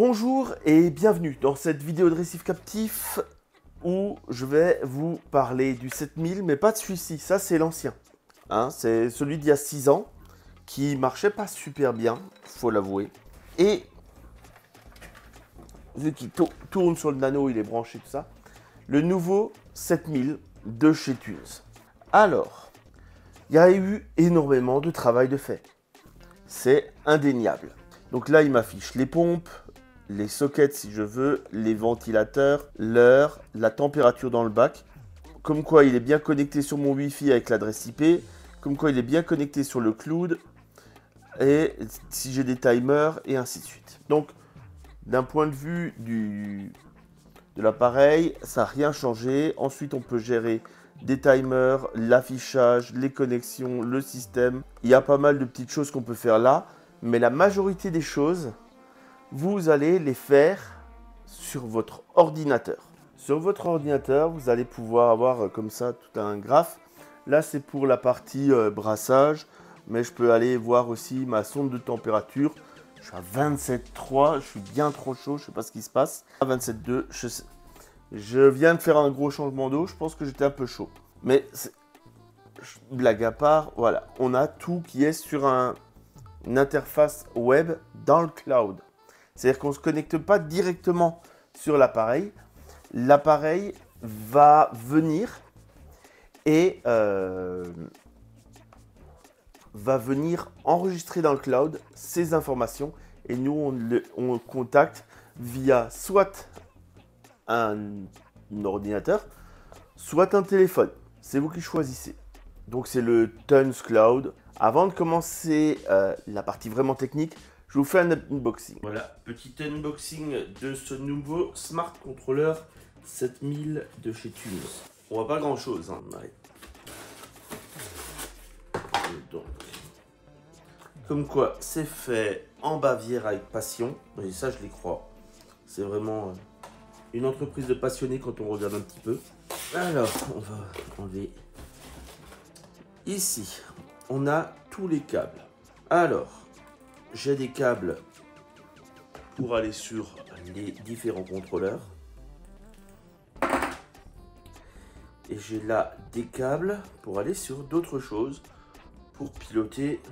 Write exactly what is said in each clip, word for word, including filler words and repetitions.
Bonjour et bienvenue dans cette vidéo de Récif Captif où je vais vous parler du sept mille, mais pas de celui-ci, ça c'est l'ancien. Hein, c'est celui d'il y a six ans qui marchait pas super bien, faut l'avouer. Et vu qu'il tourne sur le nano, il est branché, tout ça. Le nouveau sept mille de chez Tunze. Alors, il y a eu énormément de travail de fait. C'est indéniable. Donc là, il m'affiche les pompes, les sockets si je veux, les ventilateurs, l'heure, la température dans le bac. Comme quoi, il est bien connecté sur mon Wi-Fi avec l'adresse I P. Comme quoi, il est bien connecté sur le cloud. Et si j'ai des timers, et ainsi de suite. Donc, d'un point de vue du, de l'appareil, ça n'a rien changé. Ensuite, on peut gérer des timers, l'affichage, les connexions, le système. Il y a pas mal de petites choses qu'on peut faire là. Mais la majorité des choses, vous allez les faire sur votre ordinateur. Sur votre ordinateur, vous allez pouvoir avoir comme ça tout un graphe. Là, c'est pour la partie euh, brassage, mais je peux aller voir aussi ma sonde de température. Je suis à vingt-sept virgule trois, je suis bien trop chaud, je ne sais pas ce qui se passe. À vingt-sept virgule deux, je sais. Je viens de faire un gros changement d'eau, je pense que j'étais un peu chaud. Mais, blague à part, voilà, on a tout qui est sur un... une interface web dans le cloud. C'est-à-dire qu'on ne se connecte pas directement sur l'appareil. L'appareil va venir et euh, va venir enregistrer dans le cloud ces informations. Et nous, on le, on le contacte via soit un, un ordinateur, soit un téléphone. C'est vous qui choisissez. Donc, c'est le Tunze Cloud. Avant de commencer euh, la partie vraiment technique, je vous fais un unboxing. Voilà, petit unboxing de ce nouveau Smart Controller sept mille de chez Tunze. On voit pas grand chose, hein. Ouais. Donc, comme quoi, c'est fait en Bavière avec passion. Et ça, je les crois. C'est vraiment euh, une entreprise de passionnés quand on regarde un petit peu. Alors, on va enlever ici. On a tous les câbles. Alors, j'ai des câbles pour aller sur les différents contrôleurs. Et j'ai là des câbles pour aller sur d'autres choses, pour piloter,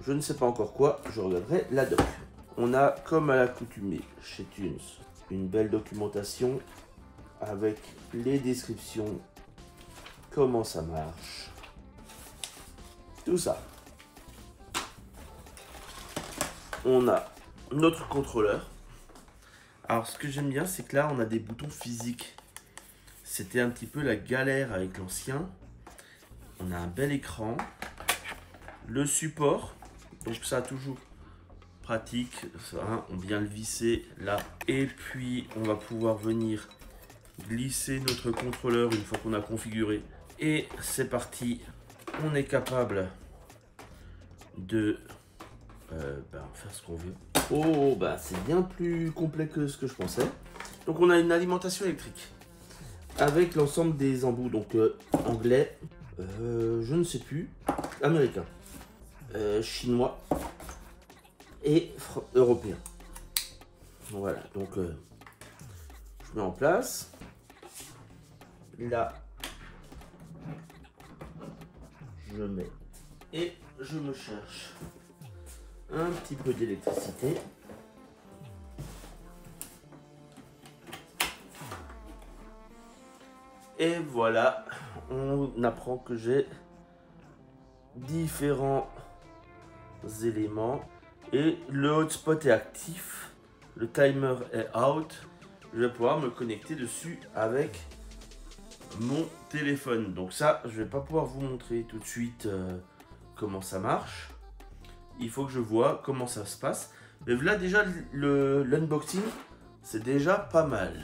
je ne sais pas encore quoi, je regarderai la doc. On a, comme à l'accoutumée chez Tunze, une belle documentation avec les descriptions, comment ça marche. Tout ça. On a notre contrôleur. Alors ce que j'aime bien, c'est que là on a des boutons physiques. C'était un petit peu la galère avec l'ancien. On a un bel écran, le support, donc ça toujours pratique, ça, hein, on vient le visser là et puis on va pouvoir venir glisser notre contrôleur une fois qu'on a configuré et c'est parti. On est capable de euh, ben, faire ce qu'on veut. Oh, bah ben, c'est bien plus complexe que ce que je pensais. Donc, on a une alimentation électrique avec l'ensemble des embouts. Donc, euh, anglais, euh, je ne sais plus, américain, euh, chinois et européen. Voilà, donc euh, je mets en place. Là. Je mets et je me cherche un petit peu d'électricité. Et voilà, on apprend que j'ai différents éléments. Et le hotspot est actif, le timer est out. Je vais pouvoir me connecter dessus avec mon téléphone. Donc ça, je vais pas pouvoir vous montrer tout de suite euh, comment ça marche. Il faut que je vois comment ça se passe. Mais là déjà, le l'unboxing, c'est déjà pas mal.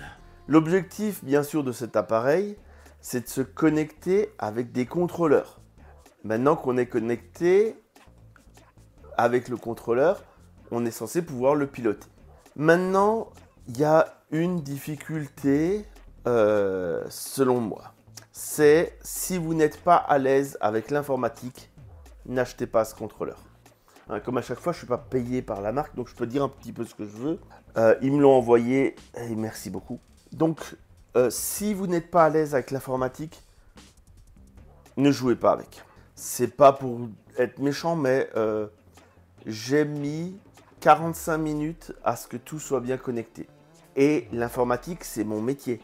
L'objectif, bien sûr, de cet appareil, c'est de se connecter avec des contrôleurs. Maintenant qu'on est connecté avec le contrôleur, on est censé pouvoir le piloter. Maintenant, il y a une difficulté. Euh, selon moi, c'est si vous n'êtes pas à l'aise avec l'informatique, n'achetez pas ce contrôleur. Hein, comme à chaque fois, je ne suis pas payé par la marque, donc je peux dire un petit peu ce que je veux. Euh, ils me l'ont envoyé et merci beaucoup. Donc, euh, si vous n'êtes pas à l'aise avec l'informatique, ne jouez pas avec. C'est pas pour être méchant, mais euh, j'ai mis quarante-cinq minutes à ce que tout soit bien connecté. Et l'informatique, c'est mon métier.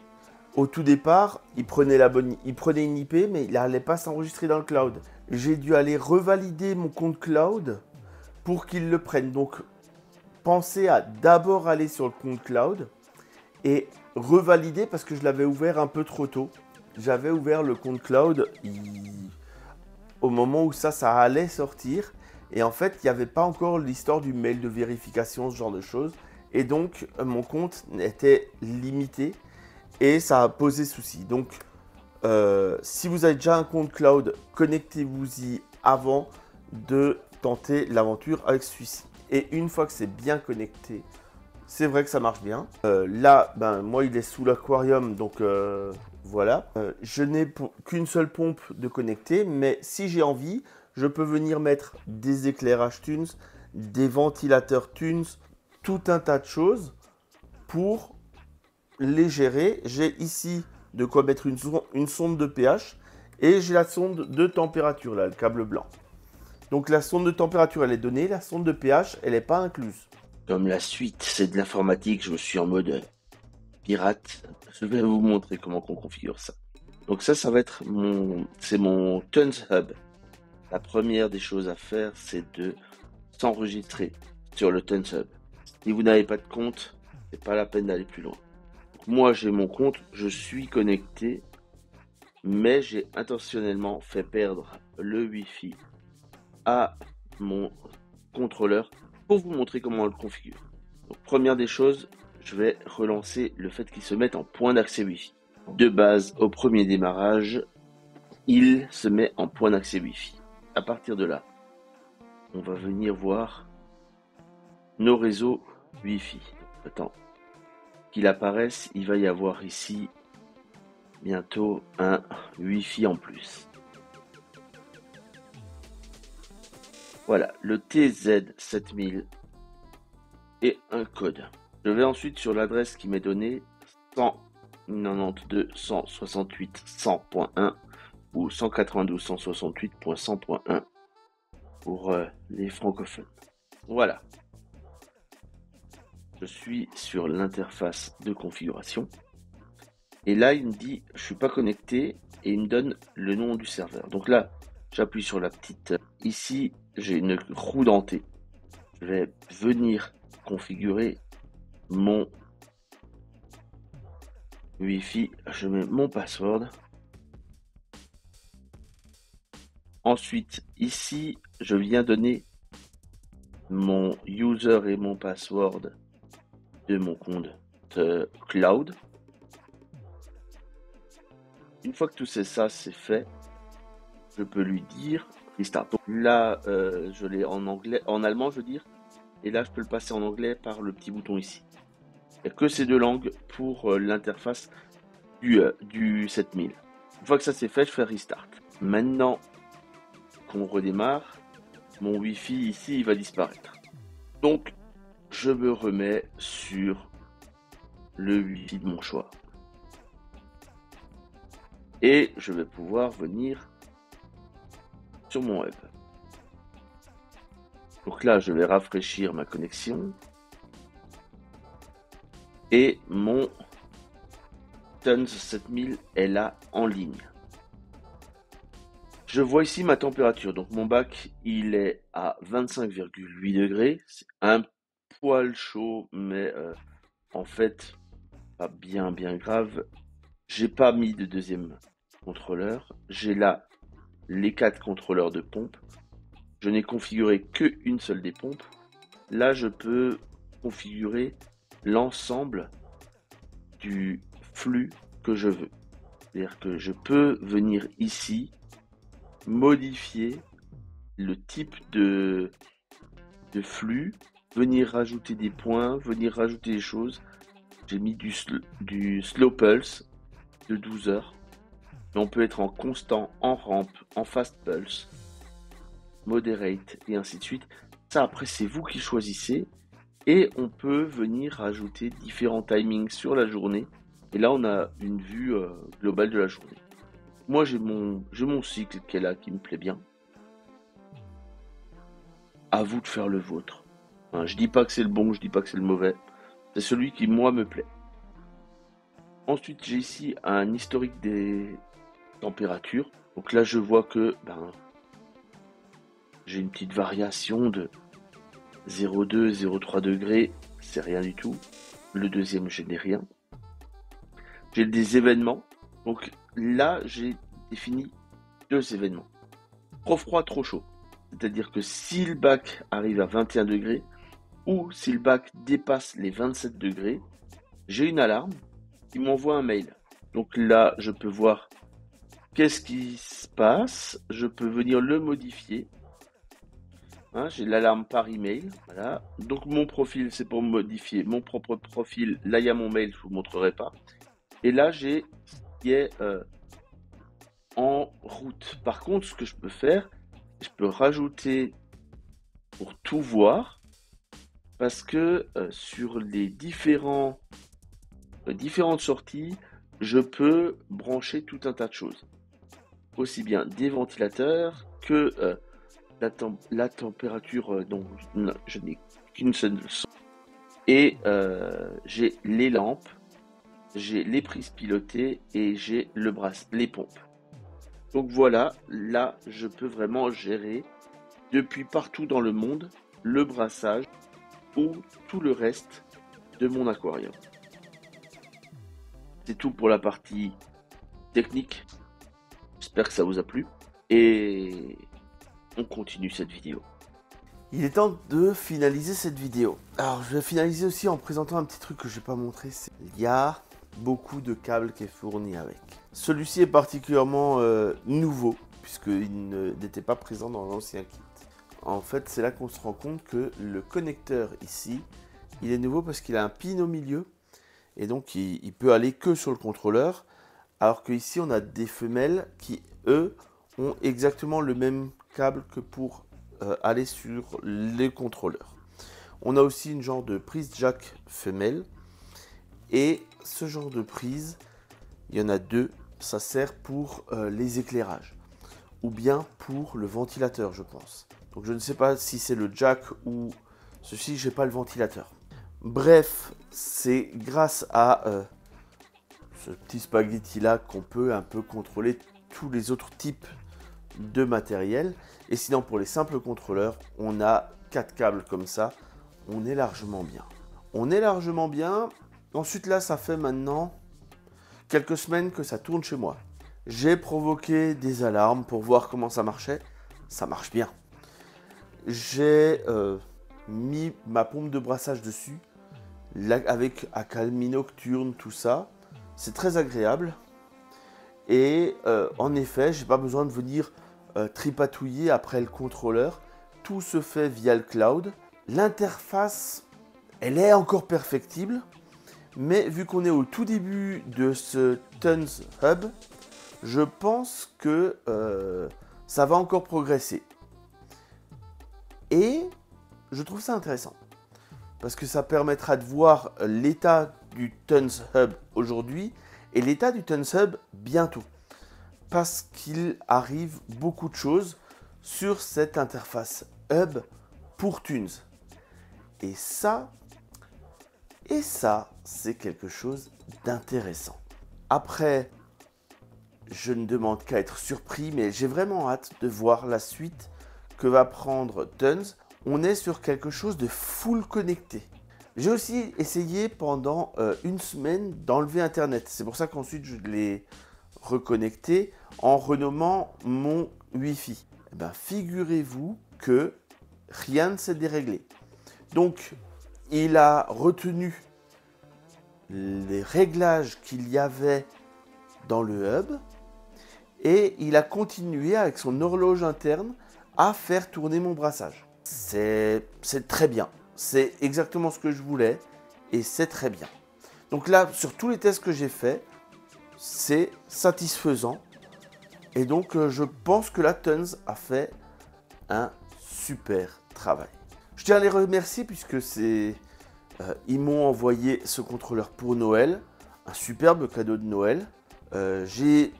Au tout départ, il prenait, la bonne... il prenait une I P, mais il n'allait pas s'enregistrer dans le cloud. J'ai dû aller revalider mon compte cloud pour qu'il le prenne. Donc, pensez à d'abord aller sur le compte cloud et revalider parce que je l'avais ouvert un peu trop tôt. J'avais ouvert le compte cloud il... au moment où ça, ça allait sortir. Et en fait, il n'y avait pas encore l'histoire du mail de vérification, ce genre de choses. Et donc, mon compte était limité. Et ça a posé souci. Donc, euh, si vous avez déjà un compte cloud, connectez-vous-y avant de tenter l'aventure avec celui-ci. Et une fois que c'est bien connecté, c'est vrai que ça marche bien. Euh, là, ben, moi, il est sous l'aquarium, donc euh, voilà. Euh, je n'ai qu'une seule pompe de connecter, mais si j'ai envie, je peux venir mettre des éclairages Tunze, des ventilateurs Tunze, tout un tas de choses pour les gérer. J'ai ici de quoi mettre une, so une sonde de pH et j'ai la sonde de température, là, le câble blanc. Donc la sonde de température, elle est donnée, la sonde de pH, elle n'est pas incluse. Comme la suite, c'est de l'informatique, je me suis en mode pirate. Je vais vous montrer comment on configure ça. Donc ça, ça va être mon... c'est mon Tunze Hub. La première des choses à faire, c'est de s'enregistrer sur le Tunze Hub. Si vous n'avez pas de compte, c'est pas la peine d'aller plus loin. Moi, j'ai mon compte, je suis connecté, mais j'ai intentionnellement fait perdre le Wi-Fi à mon contrôleur pour vous montrer comment on le configure. Donc, première des choses, je vais relancer le fait qu'il se mette en point d'accès Wi-Fi. De base, au premier démarrage, il se met en point d'accès Wi-Fi. À partir de là, on va venir voir nos réseaux Wi-Fi. Attends. Qu'il apparaisse, il va y avoir ici bientôt un Wi-Fi en plus. Voilà, le T Z sept mille et un code. Je vais ensuite sur l'adresse qui m'est donnée, cent quatre-vingt-douze point cent soixante-huit point cent point un ou cent quatre-vingt-douze point cent soixante-huit point cent point un pour euh, les francophones. Voilà. Je suis sur l'interface de configuration et là il me dit je suis pas connecté et il me donne le nom du serveur. Donc là j'appuie sur la petite, ici j'ai une roue dentée, je vais venir configurer mon Wi-Fi, je mets mon password. Ensuite ici je viens donner mon user et mon password de mon compte euh, cloud. Une fois que tout c'est ça c'est fait, je peux lui dire restart. Donc là euh, je l'ai en anglais, en allemand je veux dire, et là je peux le passer en anglais par le petit bouton ici. Il n'y a que ces deux langues pour euh, l'interface du, euh, du sept mille. Une fois que ça c'est fait, je fais restart. Maintenant qu'on redémarre, mon Wi-Fi ici il va disparaître. Donc je me remets sur le Wi-Fi de mon choix. Et je vais pouvoir venir sur mon web. Donc là, je vais rafraîchir ma connexion. Et mon Tunze sept mille est là en ligne. Je vois ici ma température. Donc mon bac, il est à vingt-cinq virgule huit degrés. C'est un peu poil chaud, mais euh, en fait pas bien bien grave. J'ai pas mis de deuxième contrôleur, j'ai là les quatre contrôleurs de pompe, je n'ai configuré que une seule des pompes. Là je peux configurer l'ensemble du flux que je veux, c'est à dire que je peux venir ici modifier le type de, de flux, venir rajouter des points, venir rajouter des choses. J'ai mis du, sl du slow pulse de douze heures. Mais on peut être en constant, en ramp, en fast pulse, moderate et ainsi de suite. Ça après c'est vous qui choisissez. Et on peut venir ajouter différents timings sur la journée. Et là, on a une vue euh, globale de la journée. Moi, j'ai mon, j'ai mon cycle qui est là, qui me plaît bien. À vous de faire le vôtre. Hein, je dis pas que c'est le bon, je dis pas que c'est le mauvais. C'est celui qui, moi, me plaît. Ensuite, j'ai ici un historique des températures. Donc là, je vois que ben, j'ai une petite variation de zéro virgule deux, zéro virgule trois degrés. C'est rien du tout. Le deuxième, je n'ai rien. J'ai des événements. Donc là, j'ai défini deux événements. Trop froid, trop chaud. C'est-à-dire que si le bac arrive à vingt et un degrés ou si le bac dépasse les vingt-sept degrés, j'ai une alarme qui m'envoie un mail. Donc là, je peux voir qu'est-ce qui se passe. Je peux venir le modifier. Hein, j'ai l'alarme par email. Voilà. Donc mon profil, c'est pour modifier mon propre profil. Là, il y a mon mail, je ne vous montrerai pas. Et là, j'ai ce qui est euh, en route. Par contre, ce que je peux faire, je peux rajouter pour tout voir, parce que euh, sur les différents, euh, différentes sorties, je peux brancher tout un tas de choses. Aussi bien des ventilateurs que euh, la, tem la température euh, dont je n'ai qu'une seule sortie. Et euh, j'ai les lampes. J'ai les prises pilotées et j'ai le brasse, les pompes. Donc voilà, là, je peux vraiment gérer depuis partout dans le monde le brassage ou tout le reste de mon aquarium. C'est tout pour la partie technique. J'espère que ça vous a plu et on continue cette vidéo. Il est temps de finaliser cette vidéo. Alors, je vais finaliser aussi en présentant un petit truc que je n'ai pas montré. Il y a beaucoup de câbles qui est fourni avec. Celui-ci est particulièrement euh, nouveau puisqu'il n'était pas présent dans l'ancien kit. En fait, c'est là qu'on se rend compte que le connecteur ici, il est nouveau parce qu'il a un pin au milieu et donc il, il peut aller que sur le contrôleur, alors qu'ici on a des femelles qui eux ont exactement le même câble que pour euh, aller sur les contrôleurs. On a aussi une genre de prise jack femelle. Et ce genre de prise, il y en a deux, ça sert pour euh, les éclairages ou bien pour le ventilateur, je pense. Donc je ne sais pas si c'est le jack ou ceci, j'ai pas le ventilateur. Bref, c'est grâce à euh, ce petit spaghetti là qu'on peut un peu contrôler tous les autres types de matériel. Et sinon, pour les simples contrôleurs, on a quatre câbles comme ça, on est largement bien. On est largement bien. Ensuite, là, ça fait maintenant quelques semaines que ça tourne chez moi. J'ai provoqué des alarmes pour voir comment ça marchait. Ça marche bien. J'ai euh, mis ma pompe de brassage dessus, là, avec accalmie nocturne, tout ça. C'est très agréable. Et euh, en effet, j'ai pas besoin de venir euh, tripatouiller après le contrôleur. Tout se fait via le cloud. L'interface, elle est encore perfectible. Mais vu qu'on est au tout début de ce Tunze Hub, je pense que euh, ça va encore progresser. Et je trouve ça intéressant. Parce que ça permettra de voir l'état du Tunze Hub aujourd'hui et l'état du Tunze Hub bientôt. Parce qu'il arrive beaucoup de choses sur cette interface Hub pour Tunze. Et ça... Et ça, c'est quelque chose d'intéressant. Après, je ne demande qu'à être surpris, mais j'ai vraiment hâte de voir la suite que va prendre Tunze. On est sur quelque chose de full connecté. J'ai aussi essayé pendant euh, une semaine d'enlever Internet. C'est pour ça qu'ensuite, je l'ai reconnecté en renommant mon Wi-Fi. Eh ben, figurez-vous que rien ne s'est déréglé. Donc... il a retenu les réglages qu'il y avait dans le hub et il a continué avec son horloge interne à faire tourner mon brassage. C'est très bien, c'est exactement ce que je voulais et c'est très bien. Donc là, sur tous les tests que j'ai faits, c'est satisfaisant. Et donc, je pense que la Tunze a fait un super travail. Je tiens à les remercier puisque c'est Euh, ils m'ont envoyé ce contrôleur pour Noël, un superbe cadeau de Noël. Euh, j'ai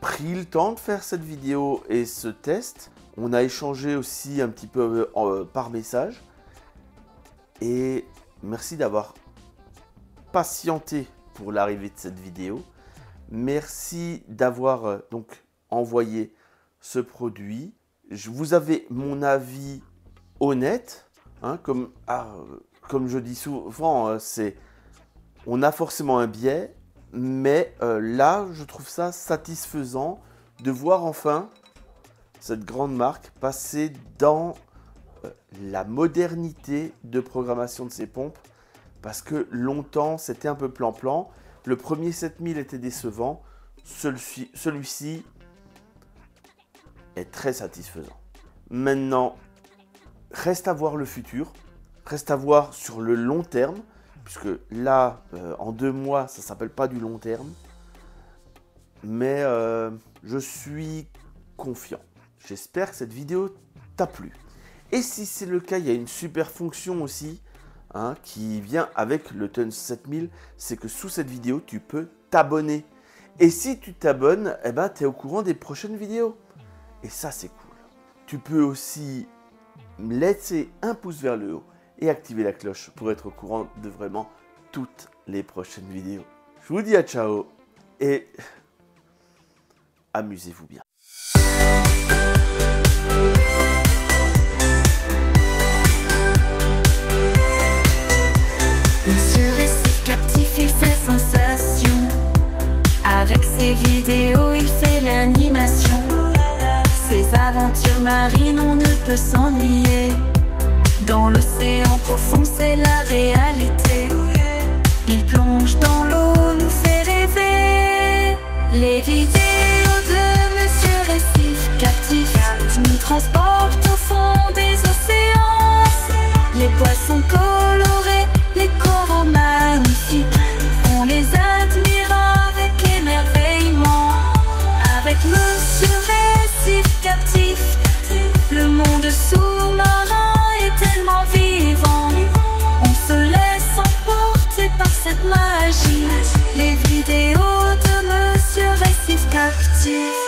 pris le temps de faire cette vidéo et ce test. On a échangé aussi un petit peu euh, par message. Et merci d'avoir patienté pour l'arrivée de cette vidéo. Merci d'avoir euh, donc envoyé ce produit. Je vous avais mon avis honnête, hein, comme, ah, comme je dis souvent, c'est on a forcément un biais, mais euh, là, je trouve ça satisfaisant de voir enfin cette grande marque passer dans euh, la modernité de programmation de ses pompes, parce que longtemps, c'était un peu plan-plan. Le premier sept mille était décevant, celui-ci... celui-ci est très satisfaisant. Maintenant, reste à voir le futur, reste à voir sur le long terme, puisque là, euh, en deux mois, ça s'appelle pas du long terme, mais euh, je suis confiant. J'espère que cette vidéo t'a plu. Et si c'est le cas, il y a une super fonction aussi, hein, qui vient avec le Tunze sept mille, c'est que sous cette vidéo, tu peux t'abonner. Et si tu t'abonnes, eh ben, tu es au courant des prochaines vidéos. Et ça, c'est cool. Tu peux aussi laisser un pouce vers le haut et activer la cloche pour être au courant de vraiment toutes les prochaines vidéos. Je vous dis à ciao et amusez-vous bien. Sur Récif Captif, il fait sensation. Avec ses vidéos, il fait l'animation. Ces aventures marines, on ne peut s'ennuyer. Dans l'océan profond, c'est la réalité. Il plonge dans l'eau, nous fait rêver. Les vidéos de Monsieur Récif Captif nous transportent au fond des océans. Les poissons colorés, les coraux magnifiques, on les admire avec émerveillement. Avec Monsieur Récif Captif, le monde sous-marin est tellement vivant. On se laisse emporter par cette magie. Les vidéos de Monsieur Récif Captif.